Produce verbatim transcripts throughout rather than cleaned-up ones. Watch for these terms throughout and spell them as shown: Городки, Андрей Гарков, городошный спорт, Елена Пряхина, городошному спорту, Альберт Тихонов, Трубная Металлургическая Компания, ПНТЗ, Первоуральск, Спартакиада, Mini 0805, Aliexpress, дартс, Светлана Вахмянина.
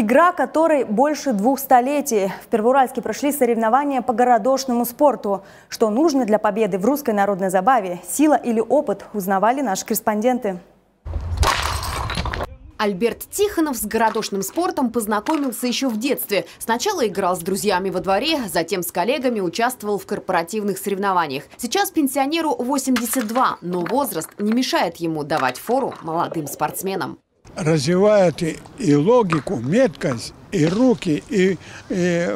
Игра, которой больше двух столетий. В Первоуральске прошли соревнования по городошному спорту. Что нужно для победы в русской народной забаве, сила или опыт, узнавали наши корреспонденты. Альберт Тихонов с городошным спортом познакомился еще в детстве. Сначала играл с друзьями во дворе, затем с коллегами участвовал в корпоративных соревнованиях. Сейчас пенсионеру восемьдесят два, но возраст не мешает ему давать фору молодым спортсменам. Развивает и логику, меткость, и руки, и, и,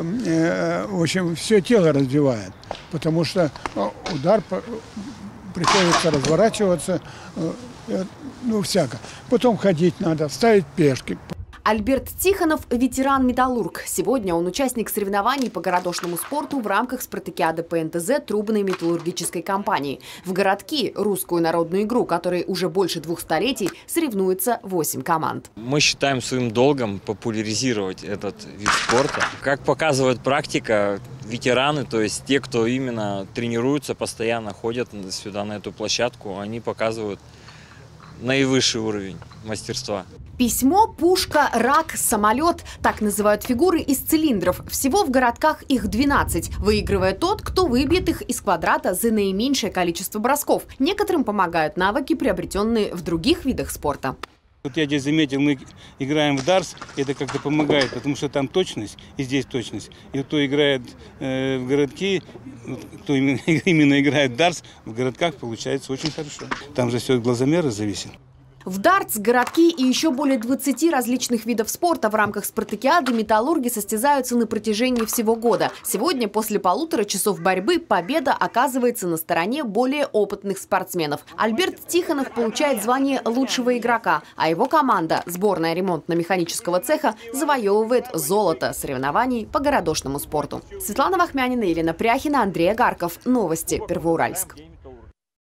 в общем, все тело развивает, потому что удар приходится разворачиваться, ну, всяко. Потом ходить надо, ставить пешки. Альберт Тихонов – ветеран-металлург. Сегодня он участник соревнований по городошному спорту в рамках спартакиады П Н Т З трубной металлургической компании. В «Городки» – русскую народную игру, которой уже больше двух столетий соревнуется восемь команд. Мы считаем своим долгом популяризировать этот вид спорта. Как показывает практика, ветераны, то есть те, кто именно тренируются, постоянно ходят сюда, на эту площадку, они показывают наивысший уровень мастерства. Письмо, пушка, рак, самолет – так называют фигуры из цилиндров. Всего в городках их двенадцать, выигрывая тот, кто выбьет их из квадрата за наименьшее количество бросков. Некоторым помогают навыки, приобретенные в других видах спорта. Вот я здесь заметил, мы играем в дартс, это как-то помогает, потому что там точность и здесь точность. И кто играет э, в городки, кто именно, именно играет в дартс, в городках получается очень хорошо. Там же все от глазомера зависит. В дартс, городки и еще более двадцати различных видов спорта в рамках спартакиады металлурги состязаются на протяжении всего года. Сегодня, после полутора часов борьбы, победа оказывается на стороне более опытных спортсменов. Альберт Тихонов получает звание лучшего игрока, а его команда, сборная ремонтно-механического цеха, завоевывает золото соревнований по городошному спорту. Светлана Вахмянина, Елена Пряхина, Андрей Гарков. Новости. Первоуральск.